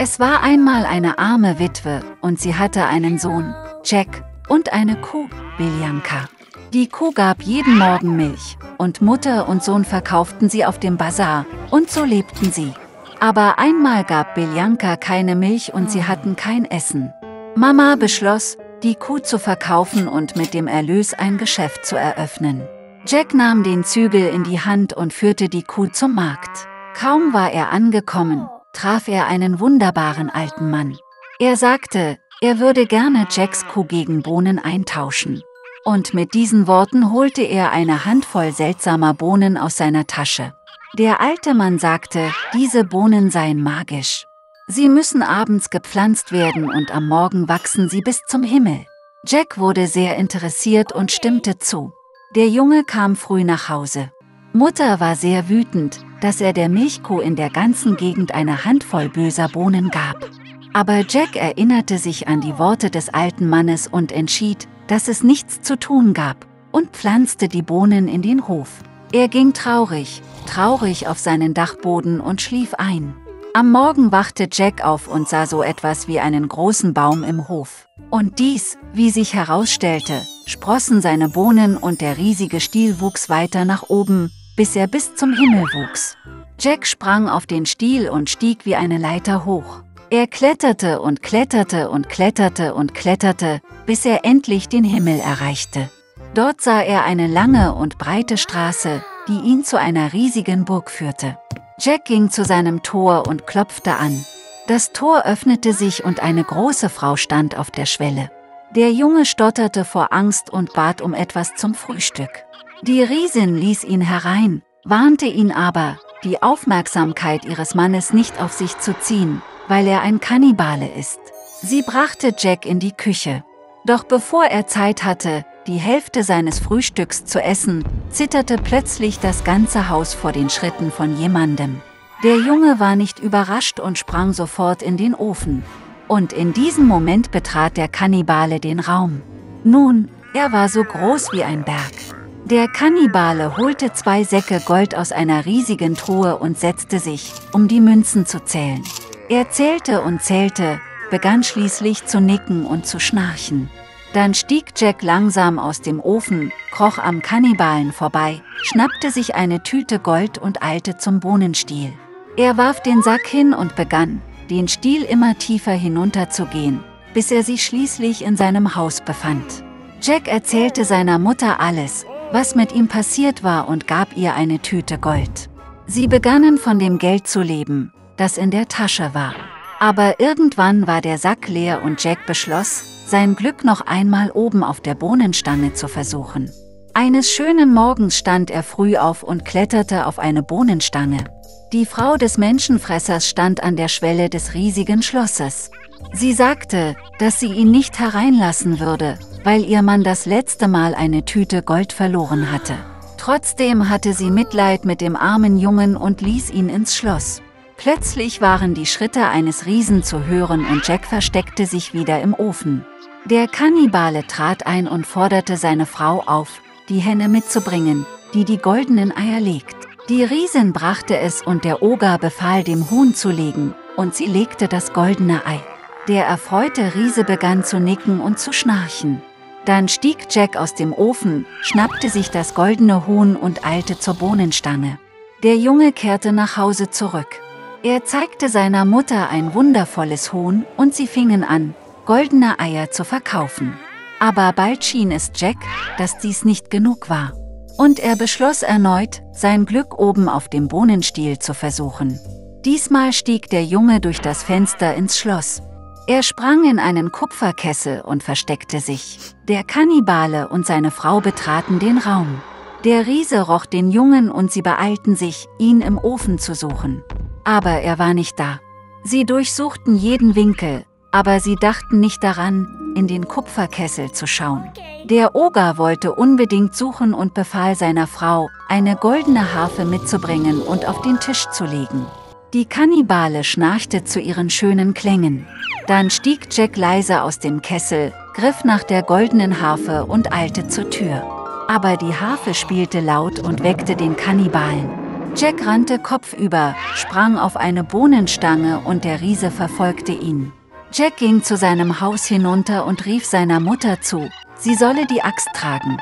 Es war einmal eine arme Witwe und sie hatte einen Sohn, Jack, und eine Kuh, Biljanka. Die Kuh gab jeden Morgen Milch und Mutter und Sohn verkauften sie auf dem Bazar und so lebten sie. Aber einmal gab Biljanka keine Milch und sie hatten kein Essen. Mama beschloss, die Kuh zu verkaufen und mit dem Erlös ein Geschäft zu eröffnen. Jack nahm den Zügel in die Hand und führte die Kuh zum Markt. Kaum war er angekommen, traf er einen wunderbaren alten Mann. Er sagte, er würde gerne Jacks Kuh gegen Bohnen eintauschen. Und mit diesen Worten holte er eine Handvoll seltsamer Bohnen aus seiner Tasche. Der alte Mann sagte, diese Bohnen seien magisch. Sie müssen abends gepflanzt werden und am Morgen wachsen sie bis zum Himmel. Jack wurde sehr interessiert und stimmte zu. Der Junge kam früh nach Hause. Mutter war sehr wütend, dass er der Milchkuh in der ganzen Gegend eine Handvoll böser Bohnen gab. Aber Jack erinnerte sich an die Worte des alten Mannes und entschied, dass es nichts zu tun gab, und pflanzte die Bohnen in den Hof. Er ging traurig auf seinen Dachboden und schlief ein. Am Morgen wachte Jack auf und sah so etwas wie einen großen Baum im Hof. Und dies, wie sich herausstellte, sprossen seine Bohnen und der riesige Stiel wuchs weiter nach oben, bis er bis zum Himmel wuchs. Jack sprang auf den Stiel und stieg wie eine Leiter hoch. Er kletterte und kletterte und kletterte und kletterte, bis er endlich den Himmel erreichte. Dort sah er eine lange und breite Straße, die ihn zu einer riesigen Burg führte. Jack ging zu seinem Tor und klopfte an. Das Tor öffnete sich und eine große Frau stand auf der Schwelle. Der Junge stotterte vor Angst und bat um etwas zum Frühstück. Die Riesin ließ ihn herein, warnte ihn aber, die Aufmerksamkeit ihres Mannes nicht auf sich zu ziehen, weil er ein Kannibale ist. Sie brachte Jack in die Küche. Doch bevor er Zeit hatte, die Hälfte seines Frühstücks zu essen, zitterte plötzlich das ganze Haus vor den Schritten von jemandem. Der Junge war nicht überrascht und sprang sofort in den Ofen. Und in diesem Moment betrat der Kannibale den Raum. Nun, er war so groß wie ein Berg. Der Kannibale holte 2 Säcke Gold aus einer riesigen Truhe und setzte sich, um die Münzen zu zählen. Er zählte und zählte, begann schließlich zu nicken und zu schnarchen. Dann stieg Jack langsam aus dem Ofen, kroch am Kannibalen vorbei, schnappte sich eine Tüte Gold und eilte zum Bohnenstiel. Er warf den Sack hin und begann, den Stiel immer tiefer hinunterzugehen, bis er sich schließlich in seinem Haus befand. Jack erzählte seiner Mutter alles, was mit ihm passiert war und gab ihr eine Tüte Gold. Sie begannen von dem Geld zu leben, das in der Tasche war. Aber irgendwann war der Sack leer und Jack beschloss, sein Glück noch einmal oben auf der Bohnenstange zu versuchen. Eines schönen Morgens stand er früh auf und kletterte auf eine Bohnenstange. Die Frau des Menschenfressers stand an der Schwelle des riesigen Schlosses. Sie sagte, dass sie ihn nicht hereinlassen würde, weil ihr Mann das letzte Mal eine Tüte Gold verloren hatte. Trotzdem hatte sie Mitleid mit dem armen Jungen und ließ ihn ins Schloss. Plötzlich waren die Schritte eines Riesen zu hören und Jack versteckte sich wieder im Ofen. Der Kannibale trat ein und forderte seine Frau auf, die Henne mitzubringen, die die goldenen Eier legt. Die Riesin brachte es und der Oger befahl, dem Huhn zu legen, und sie legte das goldene Ei. Der erfreute Riese begann zu nicken und zu schnarchen. Dann stieg Jack aus dem Ofen, schnappte sich das goldene Huhn und eilte zur Bohnenstange. Der Junge kehrte nach Hause zurück. Er zeigte seiner Mutter ein wundervolles Huhn und sie fingen an, goldene Eier zu verkaufen. Aber bald schien es Jack, dass dies nicht genug war. Und er beschloss erneut, sein Glück oben auf dem Bohnenstiel zu versuchen. Diesmal stieg der Junge durch das Fenster ins Schloss. Er sprang in einen Kupferkessel und versteckte sich. Der Kannibale und seine Frau betraten den Raum. Der Riese roch den Jungen und sie beeilten sich, ihn im Ofen zu suchen. Aber er war nicht da. Sie durchsuchten jeden Winkel, aber sie dachten nicht daran, in den Kupferkessel zu schauen. Der Oger wollte unbedingt suchen und befahl seiner Frau, eine goldene Harfe mitzubringen und auf den Tisch zu legen. Die Kannibale schnarchte zu ihren schönen Klängen. Dann stieg Jack leise aus dem Kessel, griff nach der goldenen Harfe und eilte zur Tür. Aber die Harfe spielte laut und weckte den Kannibalen. Jack rannte kopfüber, sprang auf eine Bohnenstange und der Riese verfolgte ihn. Jack ging zu seinem Haus hinunter und rief seiner Mutter zu, sie solle die Axt tragen.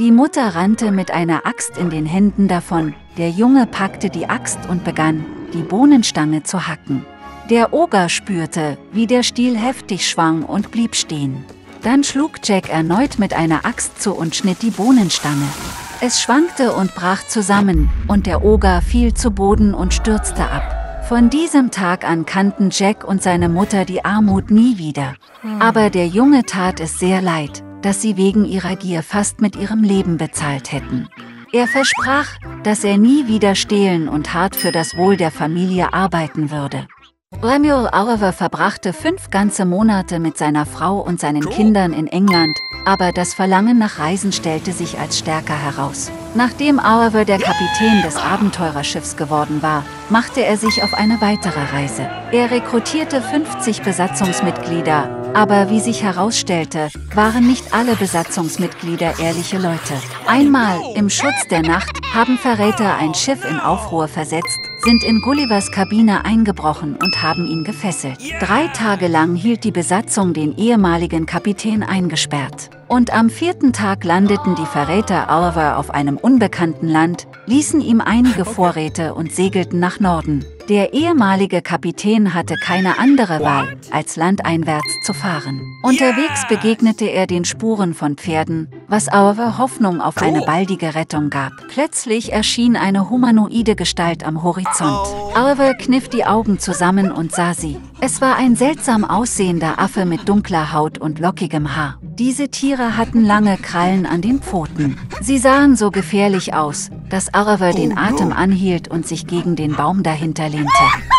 Die Mutter rannte mit einer Axt in den Händen davon, der Junge packte die Axt und begann, die Bohnenstange zu hacken. Der Oger spürte, wie der Stiel heftig schwang und blieb stehen. Dann schlug Jack erneut mit einer Axt zu und schnitt die Bohnenstange. Es schwankte und brach zusammen, und der Oger fiel zu Boden und stürzte ab. Von diesem Tag an kannten Jack und seine Mutter die Armut nie wieder. Aber der Junge tat es sehr leid, dass sie wegen ihrer Gier fast mit ihrem Leben bezahlt hätten. Er versprach, dass er nie wieder stehlen und hart für das Wohl der Familie arbeiten würde. Lemuel Oliver verbrachte 5 ganze Monate mit seiner Frau und seinen Kindern in England, aber das Verlangen nach Reisen stellte sich als stärker heraus. Nachdem Oliver der Kapitän des Abenteurerschiffs geworden war, machte er sich auf eine weitere Reise. Er rekrutierte 50 Besatzungsmitglieder, aber wie sich herausstellte, waren nicht alle Besatzungsmitglieder ehrliche Leute. Einmal, im Schutz der Nacht, haben Verräter ein Schiff in Aufruhr versetzt, sind in Gullivers Kabine eingebrochen und haben ihn gefesselt. 3 Tage lang hielt die Besatzung den ehemaligen Kapitän eingesperrt. Und am 4. Tag landeten die Verräter Oliver auf einem unbekannten Land, ließen ihm einige Vorräte und segelten nach Norden. Der ehemalige Kapitän hatte keine andere Wahl, als landeinwärts zu fahren. Unterwegs begegnete er den Spuren von Pferden, was Oliver Hoffnung auf eine baldige Rettung gab. Plötzlich erschien eine humanoide Gestalt am Horizont. Oliver kniff die Augen zusammen und sah sie. Es war ein seltsam aussehender Affe mit dunkler Haut und lockigem Haar. Diese Tiere hatten lange Krallen an den Pfoten. Sie sahen so gefährlich aus, dass Oliver den Atem anhielt und sich gegen den Baum dahinter legte.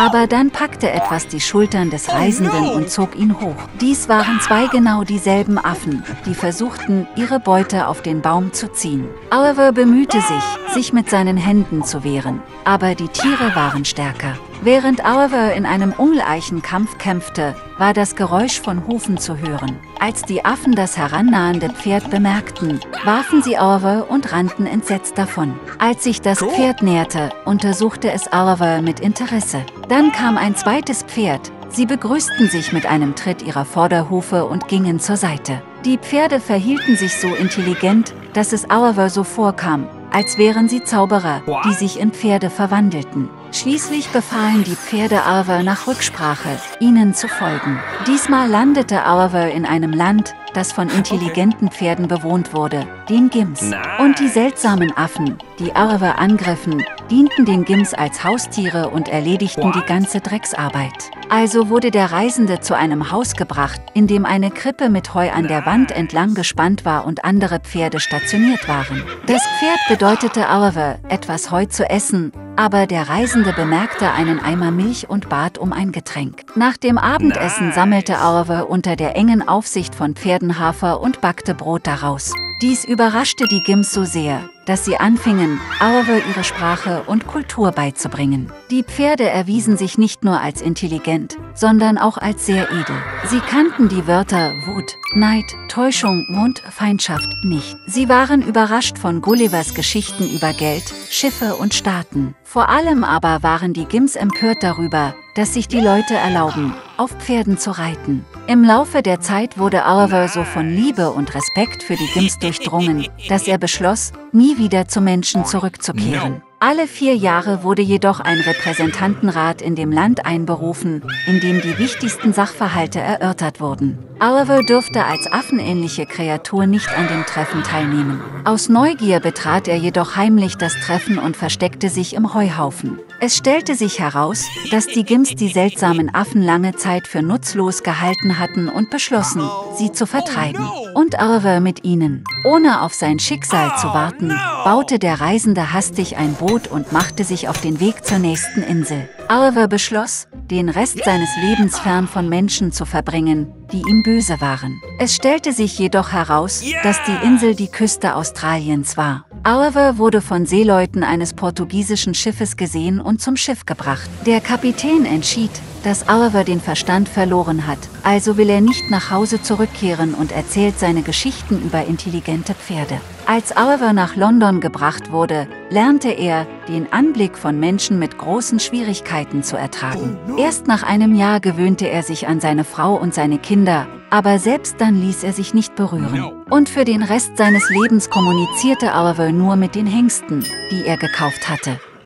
Aber dann packte etwas die Schultern des Reisenden und zog ihn hoch. Dies waren 2 genau dieselben Affen, die versuchten, ihre Beute auf den Baum zu ziehen. Oliver bemühte sich, sich mit seinen Händen zu wehren, aber die Tiere waren stärker. Während Oliver in einem ungleichen Kampf kämpfte, war das Geräusch von Hufen zu hören. Als die Affen das herannahende Pferd bemerkten, warfen sie Oliver und rannten entsetzt davon. Als sich das Pferd näherte, untersuchte es Oliver mit Interesse. Dann kam ein zweites Pferd. Sie begrüßten sich mit einem Tritt ihrer Vorderhufe und gingen zur Seite. Die Pferde verhielten sich so intelligent, dass es Oliver so vorkam, als wären sie Zauberer, die sich in Pferde verwandelten. Schließlich befahlen die Pferde Oliver nach Rücksprache, ihnen zu folgen. Diesmal landete Oliver in einem Land, das von intelligenten Pferden bewohnt wurde, den Gims. Und die seltsamen Affen, die Oliver angriffen, dienten den Gims als Haustiere und erledigten die ganze Drecksarbeit. Also wurde der Reisende zu einem Haus gebracht, in dem eine Krippe mit Heu an der Wand entlang gespannt war und andere Pferde stationiert waren. Das Pferd bedeutete Oliver, etwas Heu zu essen, aber der Reisende bemerkte einen Eimer Milch und bat um ein Getränk. Nach dem Abendessen sammelte Oliver unter der engen Aufsicht von Pferdenhafer und backte Brot daraus. Dies überraschte die Gims so sehr, dass sie anfingen, Oliver ihre Sprache und Kultur beizubringen. Die Pferde erwiesen sich nicht nur als intelligent, sondern auch als sehr edel. Sie kannten die Wörter Wut, Neid, Täuschung und Feindschaft nicht. Sie waren überrascht von Gullivers Geschichten über Geld, Schiffe und Staaten. Vor allem aber waren die Gims empört darüber, dass sich die Leute erlauben, auf Pferden zu reiten. Im Laufe der Zeit wurde Oliver so von Liebe und Respekt für die Gims durchdrungen, dass er beschloss, nie wieder zu Menschen zurückzukehren. Alle 4 Jahre wurde jedoch ein Repräsentantenrat in dem Land einberufen, in dem die wichtigsten Sachverhalte erörtert wurden. Oliver durfte als affenähnliche Kreatur nicht an dem Treffen teilnehmen. Aus Neugier betrat er jedoch heimlich das Treffen und versteckte sich im Heuhaufen. Es stellte sich heraus, dass die Gims die seltsamen Affen lange Zeit für nutzlos gehalten hatten und beschlossen, sie zu vertreiben. Und Oliver mit ihnen. Ohne auf sein Schicksal zu warten, baute der Reisende hastig ein Boot und machte sich auf den Weg zur nächsten Insel. Oliver beschloss, den Rest seines Lebens fern von Menschen zu verbringen, die ihm böse waren. Es stellte sich jedoch heraus, dass die Insel die Küste Australiens war. Oliver wurde von Seeleuten eines portugiesischen Schiffes gesehen und zum Schiff gebracht. Der Kapitän entschied, dass Oliver den Verstand verloren hat, also will er nicht nach Hause zurückkehren und erzählt seine Geschichten über intelligente Pferde. Als Oliver nach London gebracht wurde, lernte er, den Anblick von Menschen mit großen Schwierigkeiten zu ertragen. Erst nach einem Jahr gewöhnte er sich an seine Frau und seine Kinder, aber selbst dann ließ er sich nicht berühren. Und für den Rest seines Lebens kommunizierte Oliver nur mit den Hengsten, die er gekauft hatte.